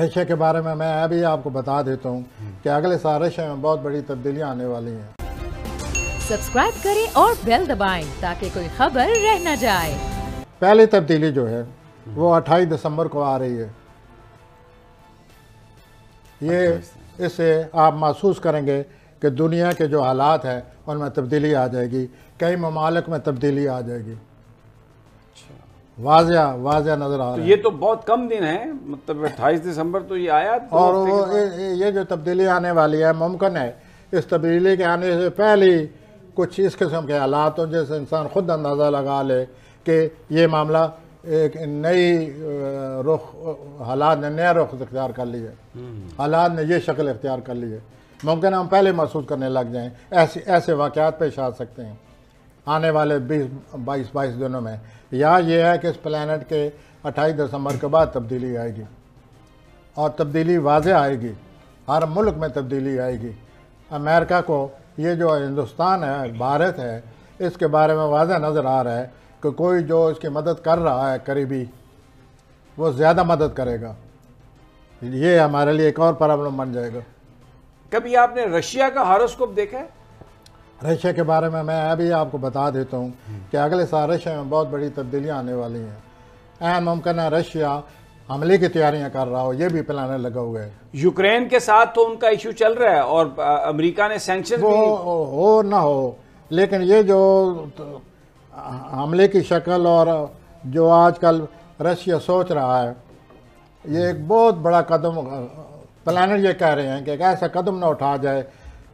रेशे के बारे में मैं अभी आपको बता देता हूँ कि अगले साल रेशे में बहुत बड़ी तब्दीलियाँ आने वाली हैं। सब्सक्राइब करें और बेल दबाएं ताकि कोई खबर रह न जाए। पहली तब्दीली जो है वो 28 दिसंबर को आ रही है। ये इसे आप महसूस करेंगे कि दुनिया के जो हालात हैं उनमें तब्दीली आ जाएगी, कई ममालिक में तब्दीली आ जाएगी। वाज़िया नज़र आ रहा है। ये तो बहुत कम दिन है, मतलब 28 दिसंबर तो ये आया तो और ये जो तब्दीली आने वाली है, मुमकिन है इस तब्दीली के आने से पहले कुछ इस किस्म के हालात हों जैसे इंसान खुद अंदाज़ा लगा ले कि ये मामला एक नई रुख, हालात ने नया रुख इख्तियार कर लिया, हालात ने ये शक्ल इख्तियार कर ली है। मुमकिन हम पहले महसूस करने लग जाएँ, ऐसे वाक़ात पेश आ सकते हैं आने वाले 22 दिनों में। या ये है कि इस प्लैनेट के 28 दिसंबर के बाद तब्दीली आएगी और तब्दीली वाज़ेह आएगी, हर मुल्क में तब्दीली आएगी। अमेरिका को ये जो हिंदुस्तान है, भारत है, इसके बारे में वाज़ेह नज़र आ रहा है कि कोई जो इसकी मदद कर रहा है करीबी, वो ज़्यादा मदद करेगा। ये हमारे लिए एक और प्रॉब्लम बन जाएगा। कभी आपने रशिया का हॉरोस्कोप देखा है? रशिया के बारे में मैं अभी आपको बता देता हूँ कि अगले साल रशिया में बहुत बड़ी तब्दीलियाँ आने वाली हैं। एन मुमकिन है रशिया हमले की तैयारियाँ कर रहा हो, ये भी प्लान लगा हुआ है। यूक्रेन के साथ तो उनका इशू चल रहा है और अमेरिका ने सैंक्शन हो ना हो, लेकिन ये जो हमले की शक्ल और जो आजकल रशिया सोच रहा है, ये एक बहुत बड़ा कदम, प्लानर ये कह रहे हैं कि ऐसा कदम ना उठा जाए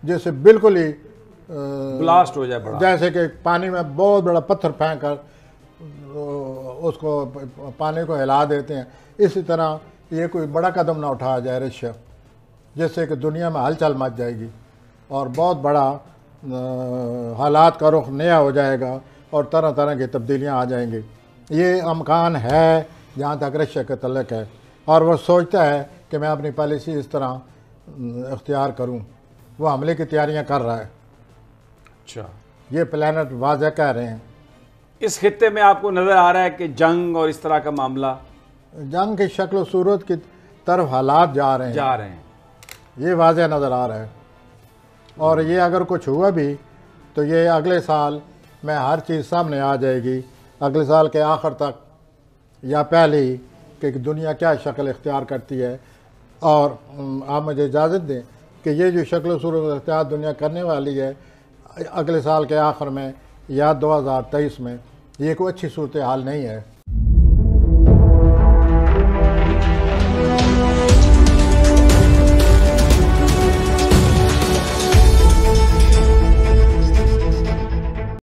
जैसे बिल्कुल ही ब्लास्ट हो जाए बड़ा। जैसे कि पानी में बहुत बड़ा पत्थर फेंक कर उसको, पानी को हिला देते हैं, इसी तरह ये कोई बड़ा कदम ना उठाया जाए रशिया, जैसे कि दुनिया में हलचल मच जाएगी और बहुत बड़ा हालात का रुख नया हो जाएगा और तरह तरह की तब्दीलियाँ आ जाएंगी। ये अमकान है जहाँ तक रशिया का तल्लक है, और वह सोचता है कि मैं अपनी पॉलिसी इस तरह इख्तियार करूं। वो हमले की तैयारियां कर रहा है। अच्छा, ये प्लानट वाज़ह कह रहे हैं। इस खित्ते में आपको नज़र आ रहा है कि जंग और इस तरह का मामला, जंग की शक्ल सूरत की तरफ हालात जा रहे हैं, ये वाज़ह नज़र आ रहा है। और ये अगर कुछ हुआ भी तो ये अगले साल में हर चीज़ सामने आ जाएगी, अगले साल के आखिर तक या पहले ही, कि दुनिया क्या शक्ल इख्तियार करती है। और आप मुझे इजाज़त दें कि ये जो शक्ल सूरत इख्तियार दुनिया करने वाली है अगले साल के आखिर में या 2023 में, ये कोई अच्छी सूरत हाल नहीं है।